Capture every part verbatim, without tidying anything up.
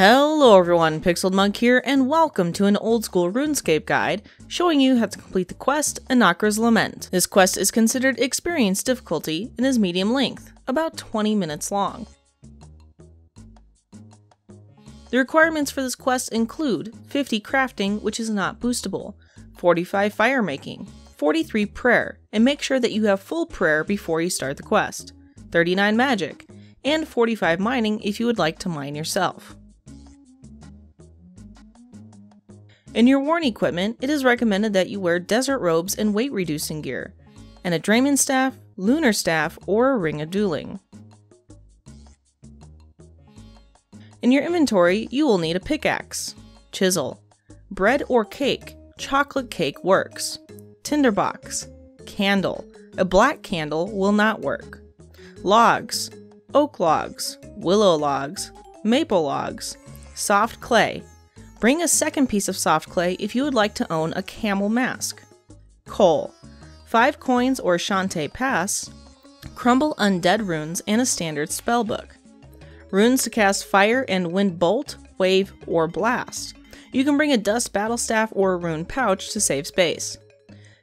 Hello everyone, Pixeled Monk here, and welcome to an old school RuneScape guide showing you how to complete the quest Enakhra's Lament. This quest is considered experience difficulty and is medium length, about twenty minutes long. The requirements for this quest include fifty crafting, which is not boostable, forty-five fire making, forty-three prayer, and make sure that you have full prayer before you start the quest, thirty-nine magic, and forty-five mining if you would like to mine yourself. In your worn equipment, it is recommended that you wear desert robes and weight reducing gear, and a Drayman Staff, Lunar Staff, or a Ring of Dueling. In your inventory, you will need a pickaxe, chisel, bread or cake, chocolate cake works, tinderbox, candle, a black candle will not work, logs, oak logs, willow logs, maple logs, soft clay. Bring a second piece of soft clay if you would like to own a Camel Mask. Coal, five coins or Shantay Pass, Crumble Undead runes, and a standard spellbook. Runes to cast Fire and Wind Bolt, Wave, or Blast. You can bring a Dust Battle Staff or a Rune Pouch to save space.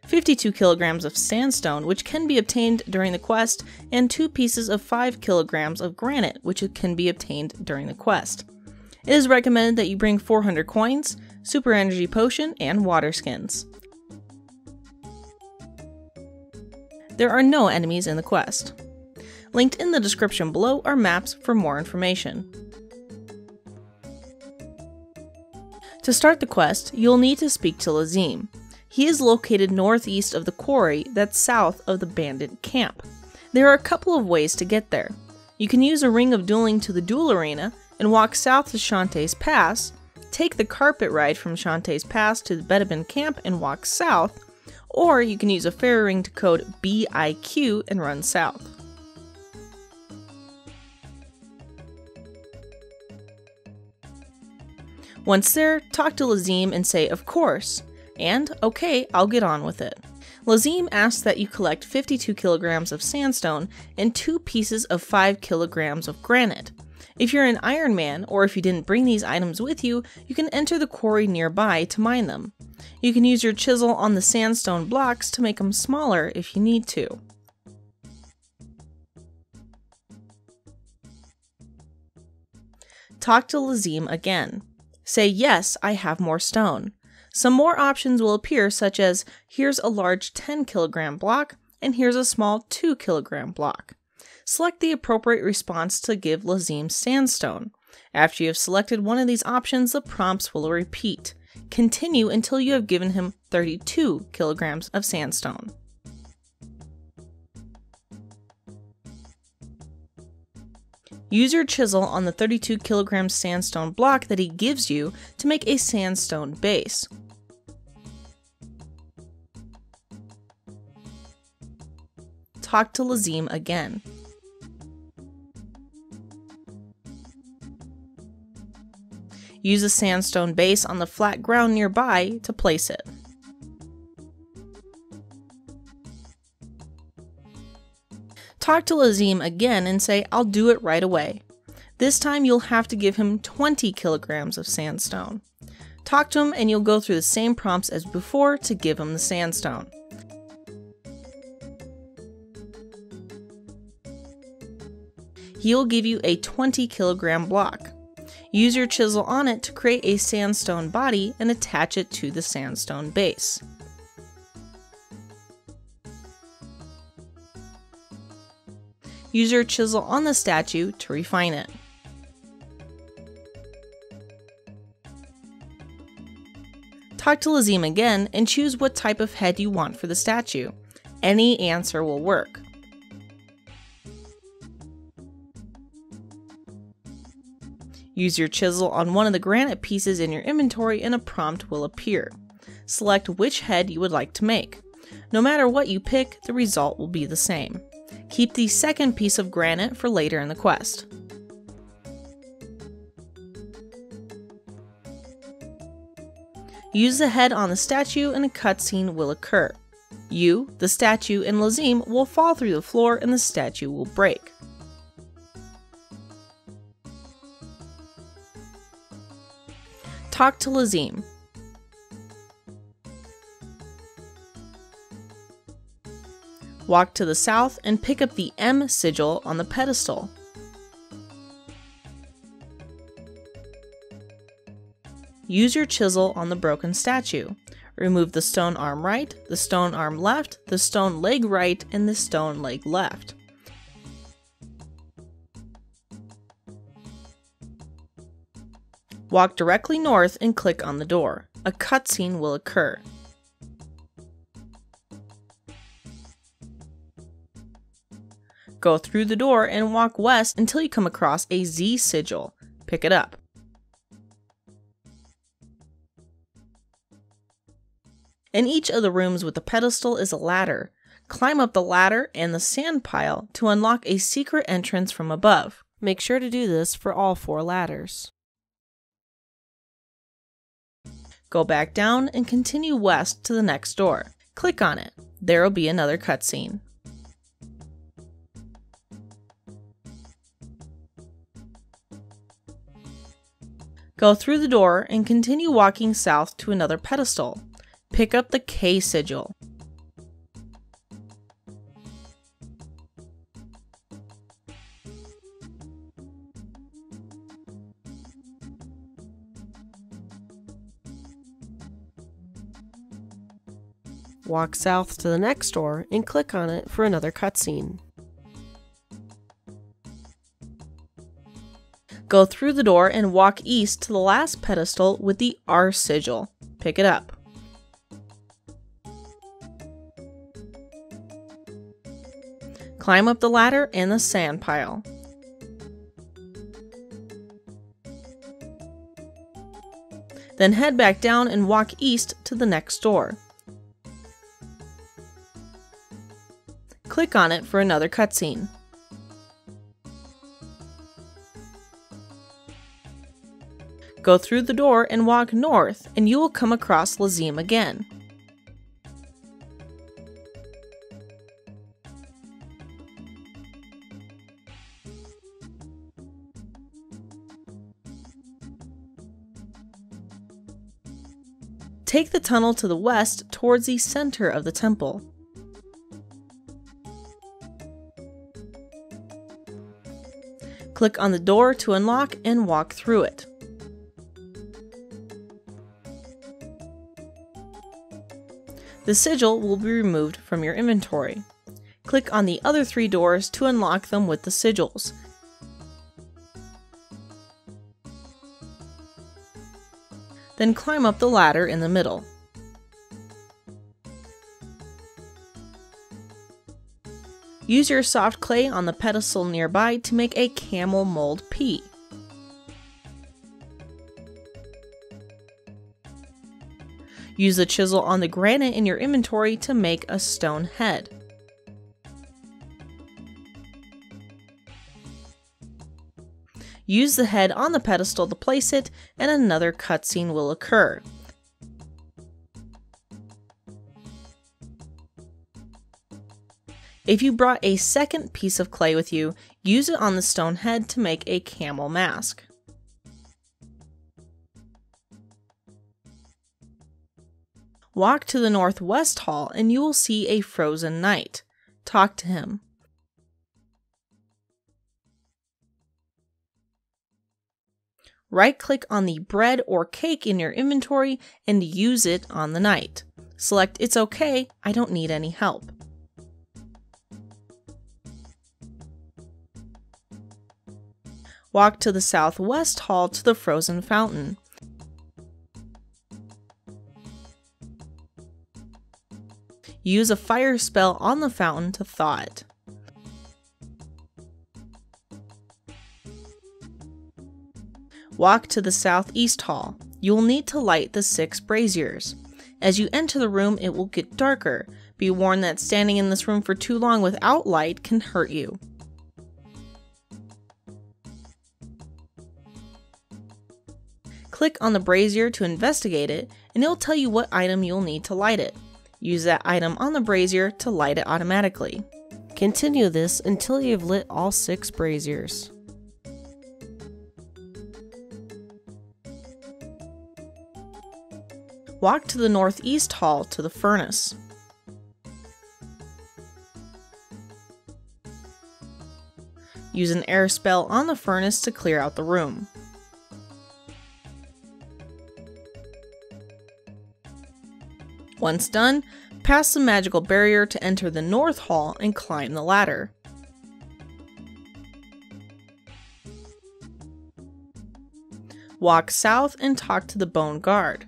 fifty-two kilograms of sandstone, which can be obtained during the quest, and two pieces of five kilograms of granite, which can be obtained during the quest. It is recommended that you bring four hundred coins, super energy potion, and water skins. There are no enemies in the quest. Linked in the description below are maps for more information. To start the quest, you'll need to speak to Lazim. He is located northeast of the quarry that's south of the bandit camp. There are a couple of ways to get there. You can use a Ring of Dueling to the duel arena, and walk south to Shantay's Pass, take the carpet ride from Shantay's Pass to the Bedouin camp and walk south, or you can use a ferry ring to code B I Q and run south. Once there, talk to Lazim and say, "Of course," and "Okay, I'll get on with it." Lazim asks that you collect fifty-two kilograms of sandstone and two pieces of five kilograms of granite. If you're an Iron Man, or if you didn't bring these items with you, you can enter the quarry nearby to mine them. You can use your chisel on the sandstone blocks to make them smaller if you need to. Talk to Lazim again. Say, "Yes, I have more stone." Some more options will appear, such as, "Here's a large ten kilogram block, and here's a small two kilogram block." Select the appropriate response to give Lazim sandstone. After you have selected one of these options, the prompts will repeat. Continue until you have given him thirty-two kilograms of sandstone. Use your chisel on the thirty-two kilogram sandstone block that he gives you to make a sandstone base. Talk to Lazim again. Use a sandstone base on the flat ground nearby to place it. Talk to Lazim again and say, "I'll do it right away." This time you'll have to give him twenty kilograms of sandstone. Talk to him and you'll go through the same prompts as before to give him the sandstone. He'll give you a twenty kilogram block. Use your chisel on it to create a sandstone body and attach it to the sandstone base. Use your chisel on the statue to refine it. Talk to Lazim again and choose what type of head you want for the statue. Any answer will work. Use your chisel on one of the granite pieces in your inventory and a prompt will appear. Select which head you would like to make. No matter what you pick, the result will be the same. Keep the second piece of granite for later in the quest. Use the head on the statue and a cutscene will occur. You, the statue, and Lazim will fall through the floor and the statue will break. Talk to Lazim. Walk to the south and pick up the M sigil on the pedestal. Use your chisel on the broken statue. Remove the stone arm right, the stone arm left, the stone leg right, and the stone leg left. Walk directly north and click on the door. A cutscene will occur. Go through the door and walk west until you come across a Z sigil. Pick it up. In each of the rooms with the pedestal is a ladder. Climb up the ladder and the sand pile to unlock a secret entrance from above. Make sure to do this for all four ladders. Go back down and continue west to the next door. Click on it. There will be another cutscene. Go through the door and continue walking south to another pedestal. Pick up the K sigil. Walk south to the next door and click on it for another cutscene. Go through the door and walk east to the last pedestal with the R sigil. Pick it up. Climb up the ladder and the sand pile. Then head back down and walk east to the next door. Click on it for another cutscene. Go through the door and walk north, and you will come across Lazim again. Take the tunnel to the west towards the center of the temple. Click on the door to unlock and walk through it. The sigil will be removed from your inventory. Click on the other three doors to unlock them with the sigils. Then climb up the ladder in the middle. Use your soft clay on the pedestal nearby to make a camel mold P. Use the chisel on the granite in your inventory to make a stone head. Use the head on the pedestal to place it, and another cutscene will occur. If you brought a second piece of clay with you, use it on the stone head to make a camel mask. Walk to the northwest hall and you will see a frozen knight. Talk to him. Right-click on the bread or cake in your inventory and use it on the knight. Select "It's okay, I don't need any help." Walk to the southwest hall to the frozen fountain. Use a fire spell on the fountain to thaw it. Walk to the southeast hall. You will need to light the six braziers. As you enter the room, it will get darker. Be warned that standing in this room for too long without light can hurt you. Click on the brazier to investigate it, and it will tell you what item you will need to light it. Use that item on the brazier to light it automatically. Continue this until you have lit all six braziers. walk to the northeast hall to the furnace. Use an air spell on the furnace to clear out the room. Once done, pass the magical barrier to enter the north hall and climb the ladder. Walk south and talk to the Bone Guard.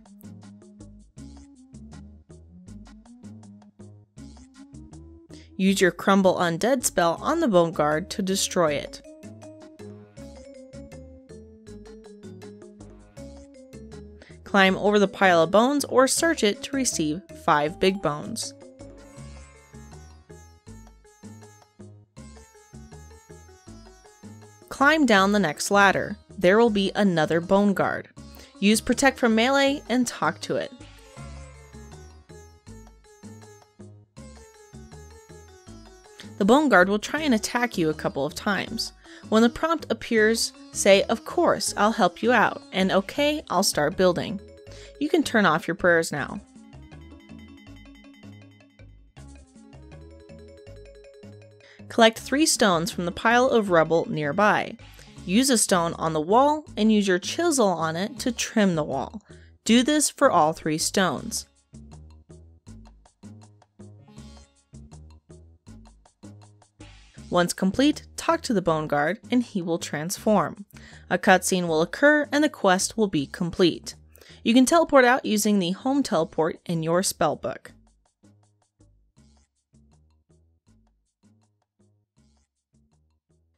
Use your Crumble Undead spell on the Bone Guard to destroy it. Climb over the pile of bones or search it to receive five big bones. Climb down the next ladder. There will be another Bone Guard. Use Protect from Melee and talk to it. The Bone Guard will try and attack you a couple of times. When the prompt appears, say, "Of course, I'll help you out," and "Okay, I'll start building." You can turn off your prayers now. Collect three stones from the pile of rubble nearby. Use a stone on the wall and use your chisel on it to trim the wall. Do this for all three stones. Once complete, talk to the Bone Guard and he will transform. A cutscene will occur and the quest will be complete. You can teleport out using the home teleport in your spellbook.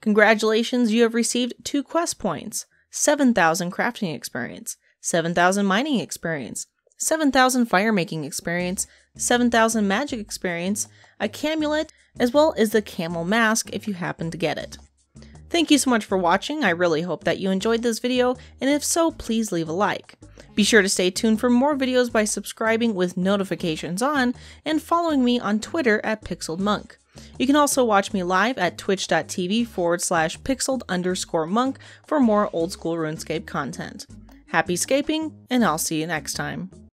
Congratulations, you have received two quest points, seven thousand crafting experience, seven thousand mining experience, seven thousand firemaking experience, seven thousand magic experience, a Camulet, as well as the Camel Mask if you happen to get it. Thank you so much for watching. I really hope that you enjoyed this video, and if so, please leave a like. Be sure to stay tuned for more videos by subscribing with notifications on and following me on Twitter at Pixeled Monk. You can also watch me live at twitch.tv forward slash pixeled underscore monk for more old school RuneScape content. Happy scaping, and I'll see you next time.